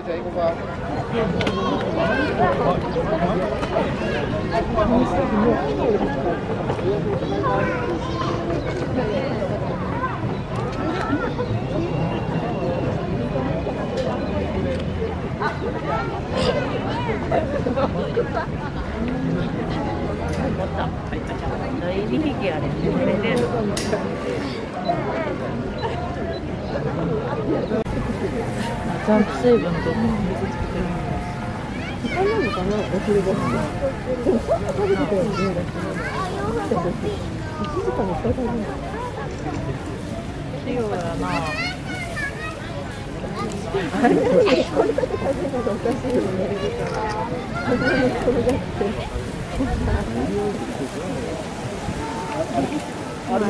あれちゃんと水分と水つけてる時間なのかな、お昼ご飯。でもそんな食べてたよね。1時間に1回食べる。塩はまああれこれだけ食べるのがおかしいよね。あれ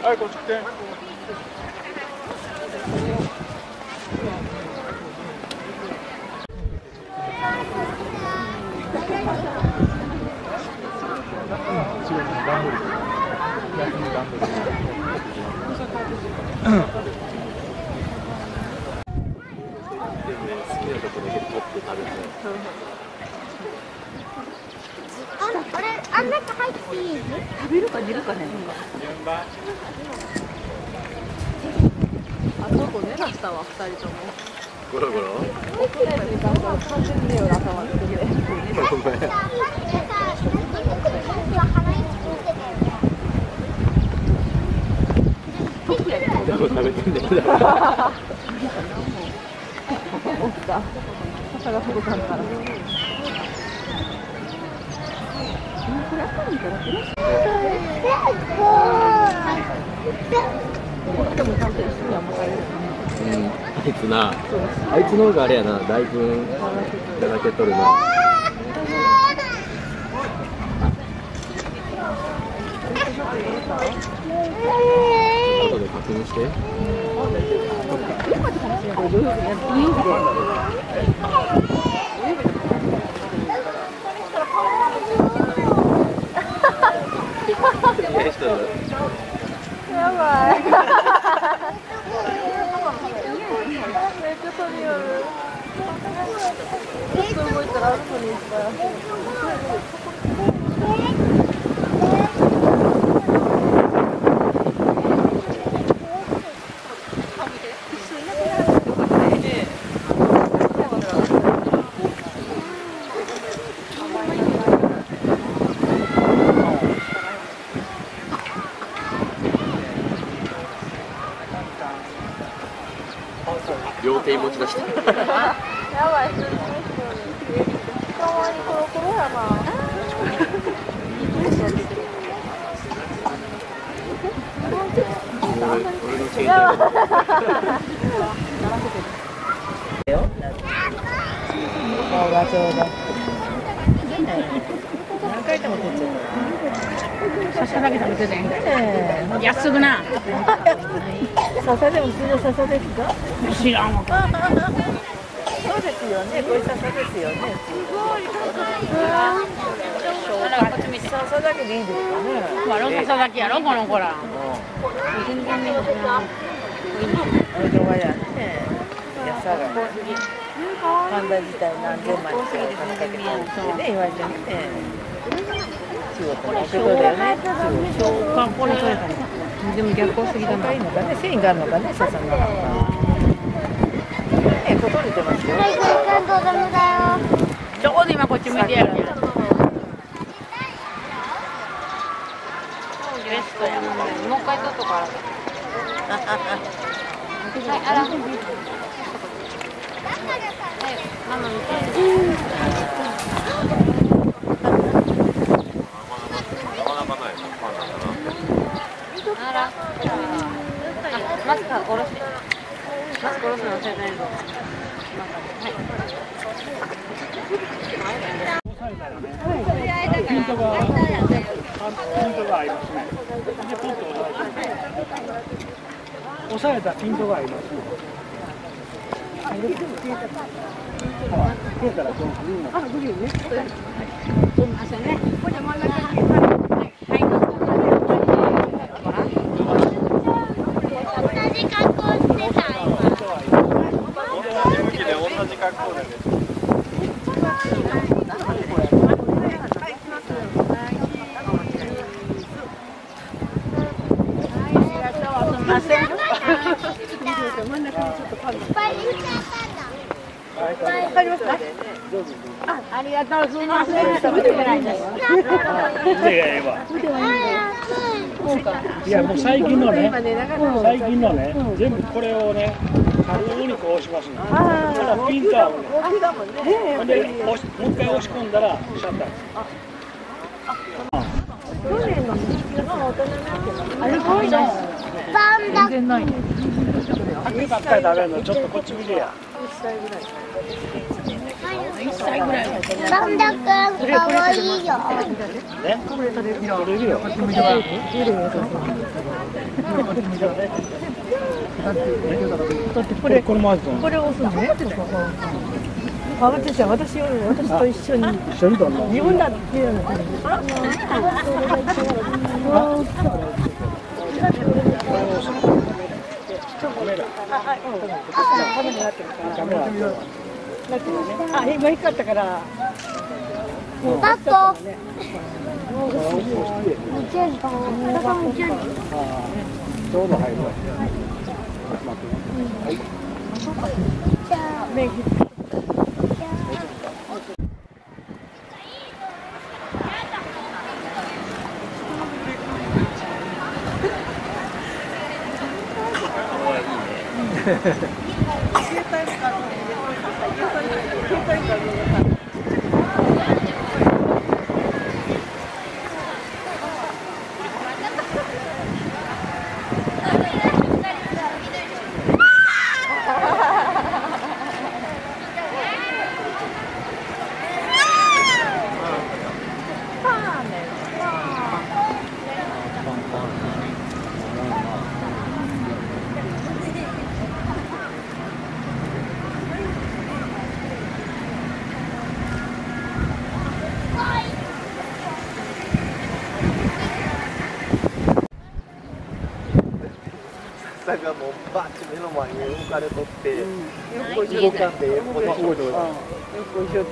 はい、こっち来て。あん中入っていい？食べるか煮るかね。あそこねらしたわ2人とも。ゴロゴロ。食べてんだよ。起きた。朝が届かんから。あいつの方があれやな、だいぶいただけとるな。後で確認して。やばい。めっちゃ飛び寄る。ちょっと動いたらあそこに行った。両手持ち出して。やばい。何回でも取っちゃった。刺さだけ食べてね。安くな。笹でも普通の笹ですか？知らんわ。そうですよね、これ笹ですよね。すごい高い。笹だけでいいですかね。まろ笹だけやろ、この子ら。全然ね。お色がやね。野菜が。パンダ自体何千枚も使ってるね、言われてね。これ消化、これ消化。でも逆光すぎたな。いいのかね、繊維があるのかね、笹の。え、ここに出ますよ。どこで今こっち向いてやる。レストやもんね。もう一回取っとから。はい、あら。ママ見て。マスク下ろして。マスク下ろすの忘れないぞ。ありがとう、すみません。いやもう最近のね、全部これをね、軽にこう押しますね。ただピンターをね、ほんでもう一回押し込んだらシャッター。去年の夏の大人になってる。あれすごいな。全然ない。秋ばっかり食べるのちょっとこっち見てや。1歳ぐらい。パンダくん可愛いよ。ね？これ食べるよ。これ押すのね。私と一緒に。自分だっていうの。あ、今光ったから。パパ。ちょうど入るわ。じゃあ、目。がもうバッチ目の前に動かれとって、動かって横で動いてる。横一緒って。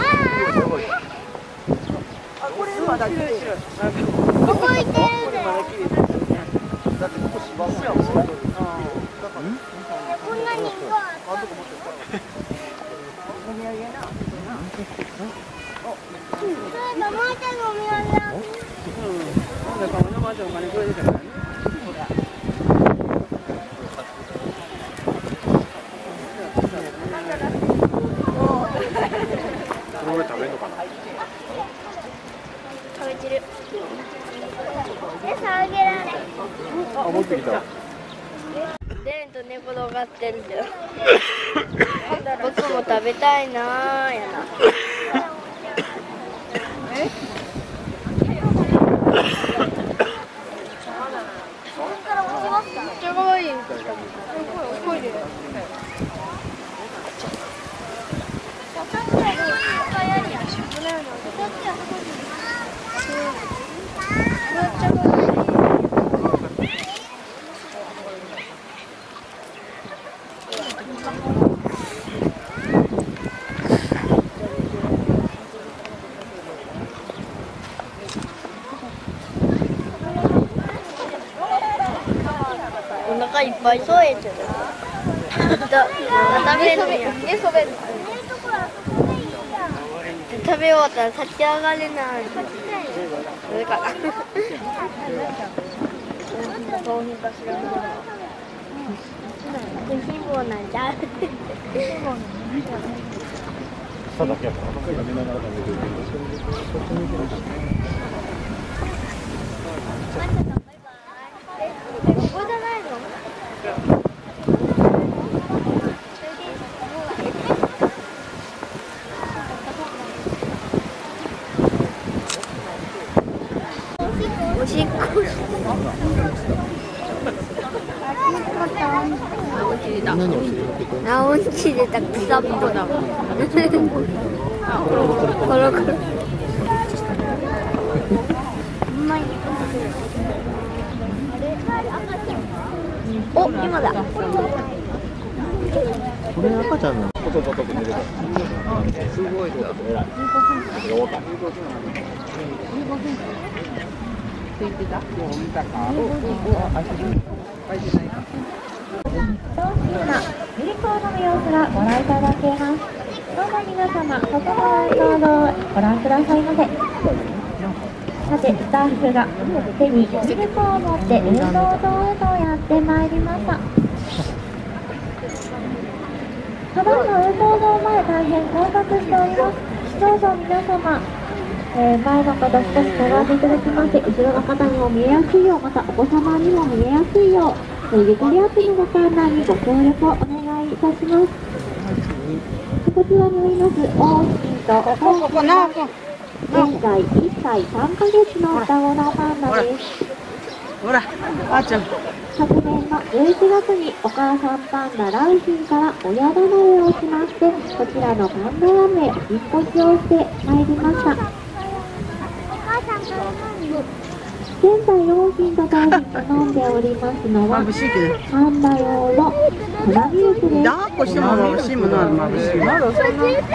あ、これまだ綺麗。だってここ芝生やもん。こんなに僕も食べたいなーやな。いっぱい添えてる。食べ終わったら立ち上がれない。それから。おうちでたくさんもだもん。コロコロ。お、今だ。これ赤ちゃんの。すごいな。今、ヘリコードの様子がご覧いただけます。どうも皆様、こちらの動画をご覧くださいませ。さて、スタッフが手にミルクを持って運動場へとやってまいりました。ただいま運動場前、大変混雑しております。視聴者の皆様、前の方少し並んでいただきまして、後ろの方にも見えやすいよう、またお子様にも見えやすいよう、ゆかりアプリの観覧にご協力をお願いいたします。こちらにおります、おーしーとおーしー、現在1歳3ヶ月の双子のパンダです。ほら、あーちゃん、昨年の11月にお母さんパンダ良浜から親離れをしまして、こちらのパンダラムへ引っ越しをしてまいりました。現在良浜と大臣が飲んでおりますのはパンダ用の粉ミルクです。だっこしても美味しいものはまぶしい。良浜と親と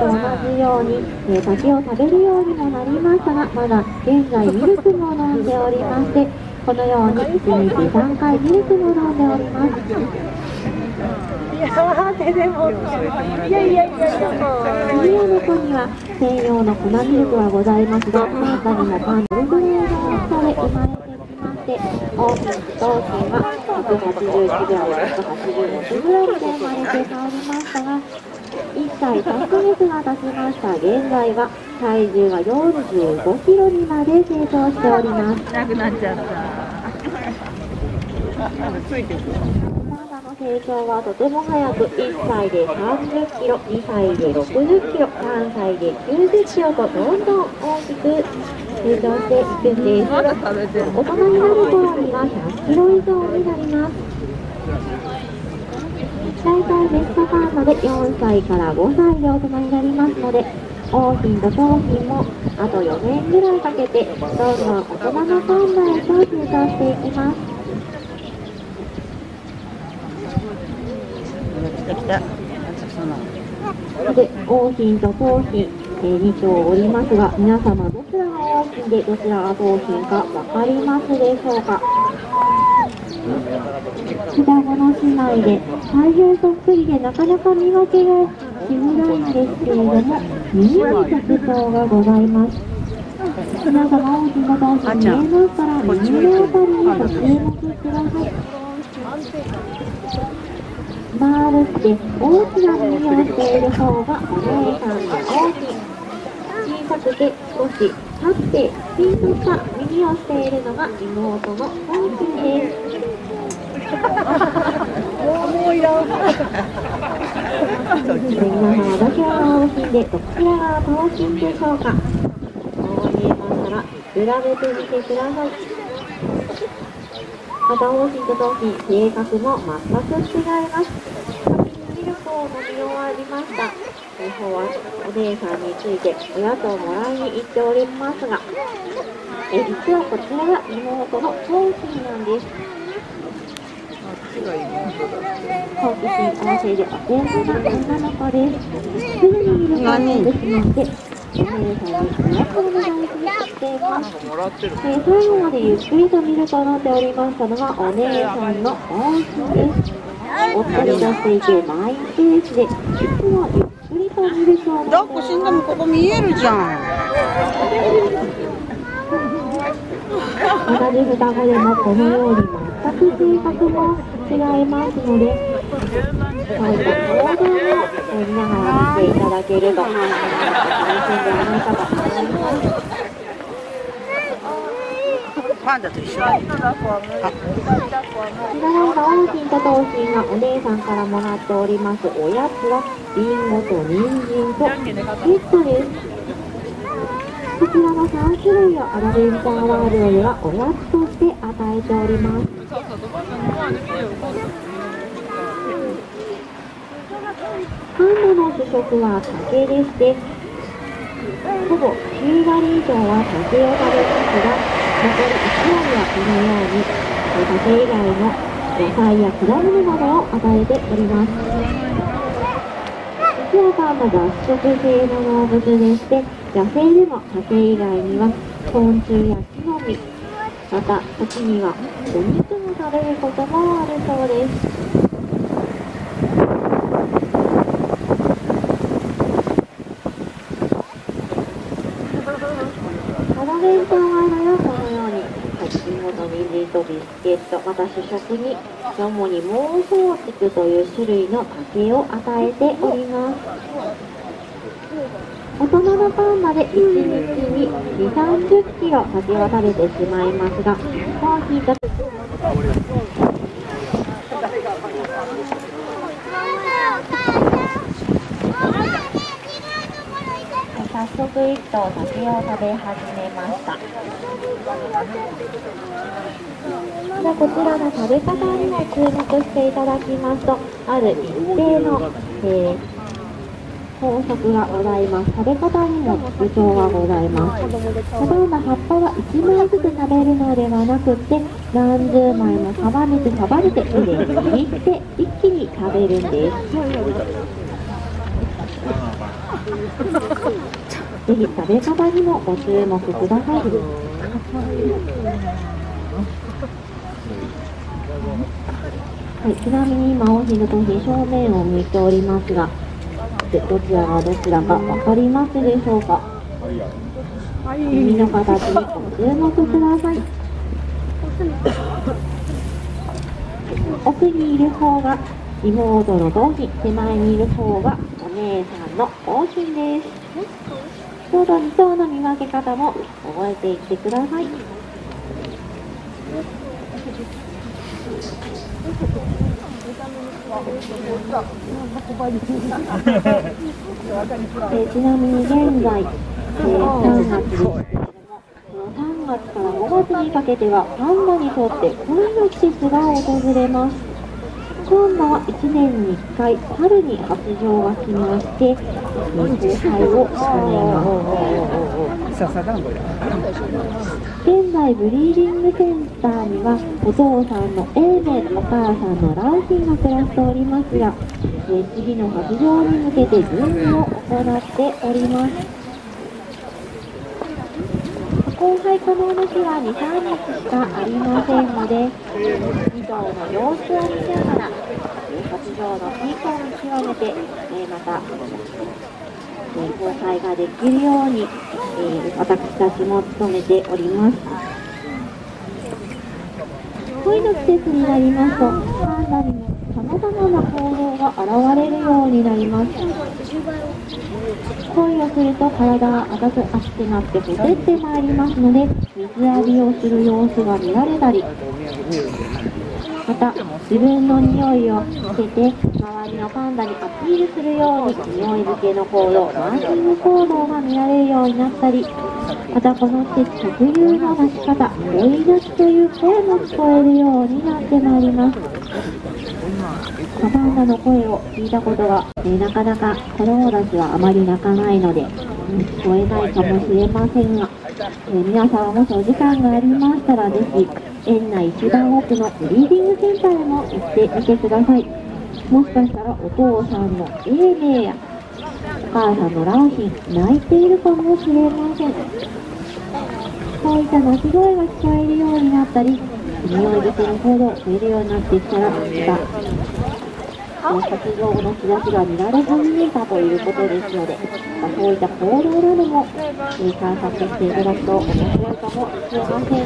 同じように竹を食べるようにもなりましたが、まだ現在ミルクも飲んでおりまして、このように1日3回ミルクも飲んでおります。いやいや、家の子には専用の粉ミルクはございますが、パンダにもパンダのトレーナーとして生まれてきまして、オープンとオープンは181g、186gで生まれてまいりましたが、1歳3ヶ月が経ちました。現在は体重が45kgにまで成長しております。なくなっちゃった成長はとても早く、1歳で 30kg、2歳で 60kg、3歳で 90kg とどんどん大きく成長していくんです。大人になる頃には 100kg 以上になります。大体メスとパンダで4歳から5歳で大人になりますので、良浜と桃浜もあと4年ぐらいかけてどんどん大人のパンダへと成長していきます。で、良浜と桃浜、2頭おりますが、皆様どちらが良浜でどちらが桃浜か分かりますでしょうか。双子の姉妹で大変そっくりで、なかなか見分けがしづらいんですけれども、耳に特徴がございます。皆様、良浜と桃浜見えますから、耳のあたりにご注目ください。丸くて大きな耳をしている方がお姉さんが良浜、小さくて少し立ってピンとした耳をしているのが妹の桃浜です。もういらん。皆様、どちらが良浜でどちらが桃浜でしょうか。そう見えましたら比べてみてください。また良浜と桃浜、性格も全く違います。ミルクを飲み終わりました。今はお姉さんについておやつをもらいに行っておりますが、実はこちらが妹の桃浜なんです。好奇心旺盛でお天気な女の子です。すぐにミルクを飲んでしまって、お姉さんにおやつをお願いしています。最後までゆっくりとミルクを飲んでおりましたのがお姉さんの良浜です。おっとりとしていてマイペースで、いつもゆっくりとミルクを飲んでおります。抱っこしんでもここ見えるじゃん。同じ双子でもこのように全く性格も違いますので、最後、動画を見ながら見ていただけると楽しいんじゃないかと思います。パンダと一緒。こちらが良浜と桃浜がお姉さんからもらっておりますおやつは、りんごと人参とペットです。こちらの3種類をアドベンチャーワールドではおやつとして与えております。パンダの主食は竹でして、ほぼ9割以上は竹を食べますが、残り1割はこのように竹以外の野菜や果物などを与えております。実はパンダは雑食性の動物でして、野生でも竹以外には昆虫や木の実、また時にはお肉も食べることもあるそうです。とビスケット、また主食にどもに妄想竹という種類の竹を与えております。大人のパンダで1日に2、30キロ竹を食べてしまいますが、コーヒー早速1頭竹を食べ始めました。でこちらの食べ方にも注目していただきますと、ある一定の、法則がございます。食べ方にも特徴がございます。例えば葉っぱは1枚ずつ食べるのではなくて、何十枚も束ねて手で握って一気に食べるんです。ぜひ食べ方にもご注目ください。はい、ちなみに今お昼と正面を向いておりますが、どちらがどちらか分かりますでしょうか。耳の形にご注目ください。奥にいる方が妹の同期、手前にいる方がお姉さんの王子です。ちょうど2頭の見分け方も覚えていってください。ちなみに現在、3月から5月にかけてはパンダにとって恋の季節が訪れます。パンダは1年に1回春に発情が来まして交配を始めます。現在ブリーディングセンターにはお父さんの永明、お母さんの良浜が暮らしておりますが、次の発情に向けて準備を行っております。交配可能な日は2、3日しかありませんので、2頭の様子を見ながら発情のピークを見極めて、また交配ができるように、私たちも努めております。恋の季節になりますと、パンダにもさまざまな行動が現れるようになります。恋をすると体が熱くなってほてってまいりますので、水浴びをする様子が見られたり、また自分の匂いをつけて周りのパンダにアピールするように匂い付けの行動、マーキング行動が見られるようになったり、またこの季節特有の鳴き方、恋鳴きという声も聞こえるようになってまいります。パンダの声を聞いたことが、なかなか子供たちはあまり鳴かないので聞こえないかもしれませんが、皆さんもしお時間がありましたら、ぜひ園内一番奥のブリーディングセンターへも行ってみてください。もしかしたらお父さんの永明やお母さんの良浜、泣いているかもしれません。こういった鳴き声が聞こえるようになったり、匂い付けの行動を増えるようになってきたら、また活動の兆しが見られ始めたということですので、そういった行動なども観察していただくと面白いかもしれません。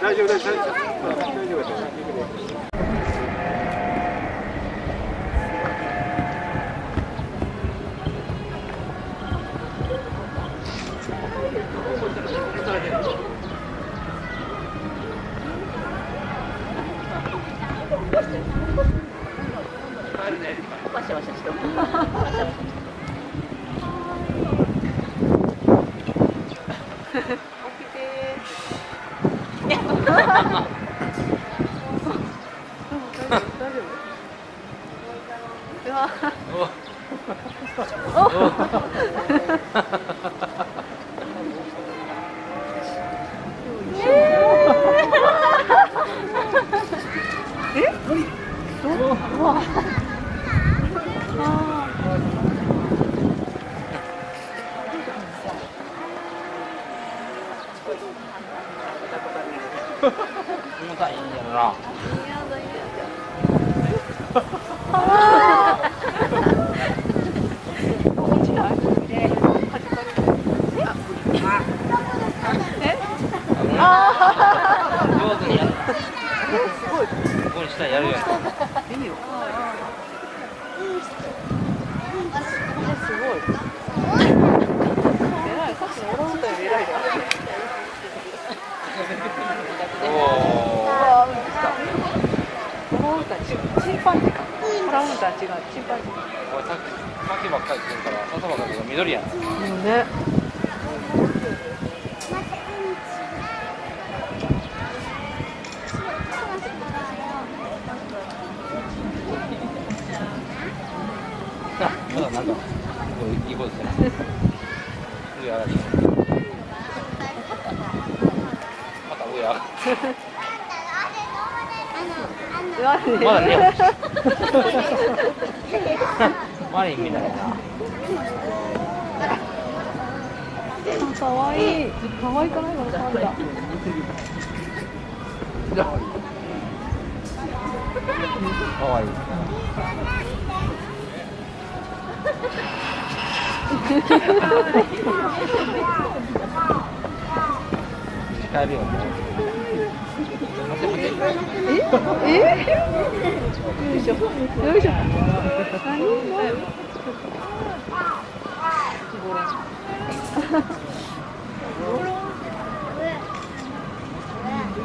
大丈夫です。上手にやる。すごい。ここに下やるよ。いいよ。すごい。偉い。さっきのオランウータンより偉いだ。オランウータンチンパンジーか。オランウータン違う。チンパンジー。柿ばっかりするから、笹ばかりが緑やん。うんね。あ、まだなんかいいことしてます。上上がる。また上上がる。まだね。マリンみたいな。可愛い。可愛くないのパンダ。可愛い。近いよ。よいしょよいしょ。何も。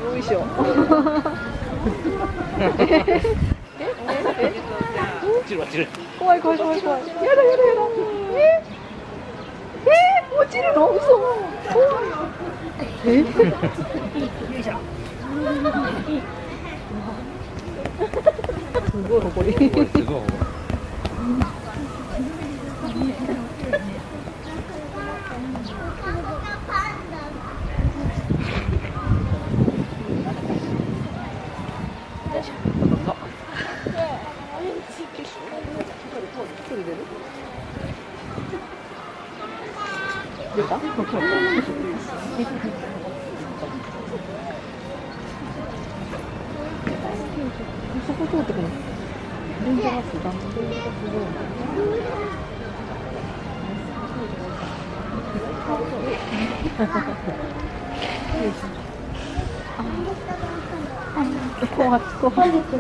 よいしょ。怖い怖い怖い怖い。やだやだやだ。落ちるの？嘘。よいしょ。すごい誇り。すごい。出た？そこ通ってくる。電車バスが。本日はご来園くだ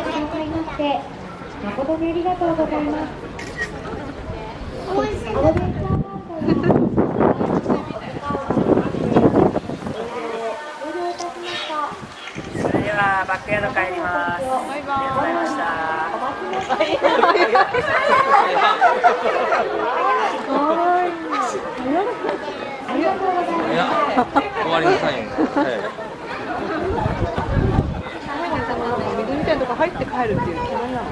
さいまして誠にありがとうございます。おいしい。バックヤード帰ります。バイバイ。ありがとうございます。終わりのサイン。みたいなとこ入って帰るっていう決まりなの。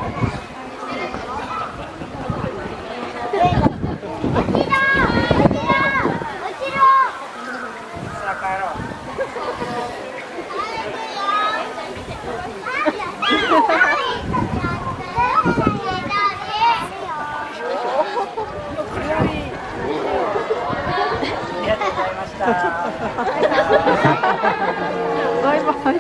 バイバイ。